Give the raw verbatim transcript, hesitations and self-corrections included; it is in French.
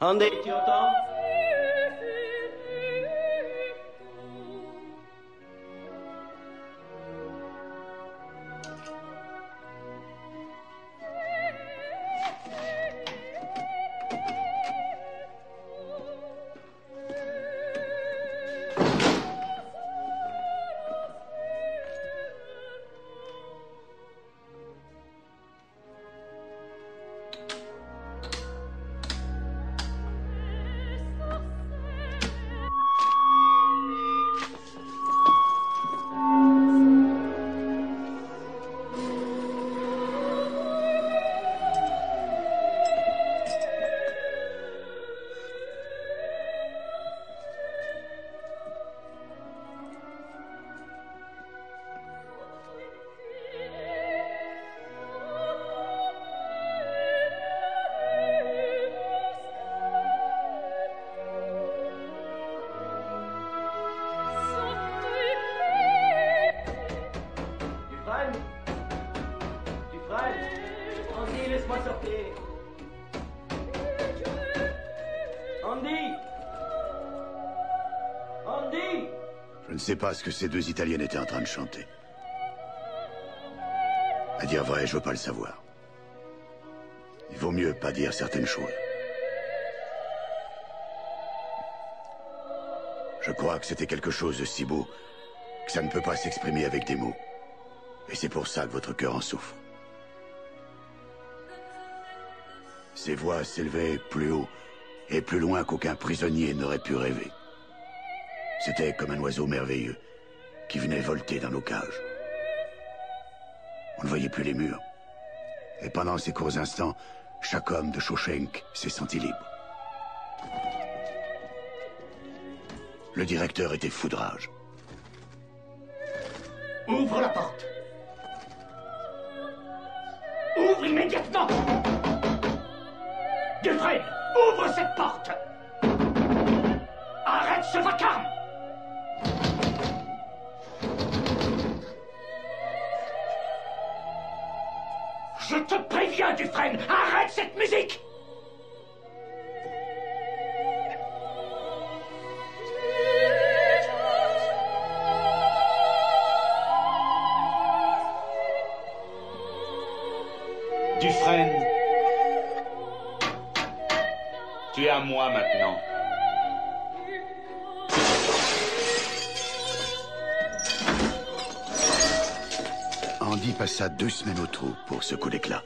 Andy, tu entends? Je ne sais pas ce que ces deux Italiennes étaient en train de chanter. À dire vrai, je veux pas le savoir. Il vaut mieux pas dire certaines choses. Je crois que c'était quelque chose de si beau que ça ne peut pas s'exprimer avec des mots. Et c'est pour ça que votre cœur en souffre. Ces voix s'élevaient plus haut et plus loin qu'aucun prisonnier n'aurait pu rêver. C'était comme un oiseau merveilleux qui venait volter dans nos cages. On ne voyait plus les murs. Et pendant ces courts instants, chaque homme de Shawshank s'est senti libre. Le directeur était fou de rage. Ouvre la porte. Ouvre immédiatement. Dufresne, ouvre cette porte. Arrête ce vacarme. Je te préviens, Dufresne, arrête cette musique! Dufresne, tu es à moi maintenant. Andy passa deux semaines au trou pour ce coup d'éclat.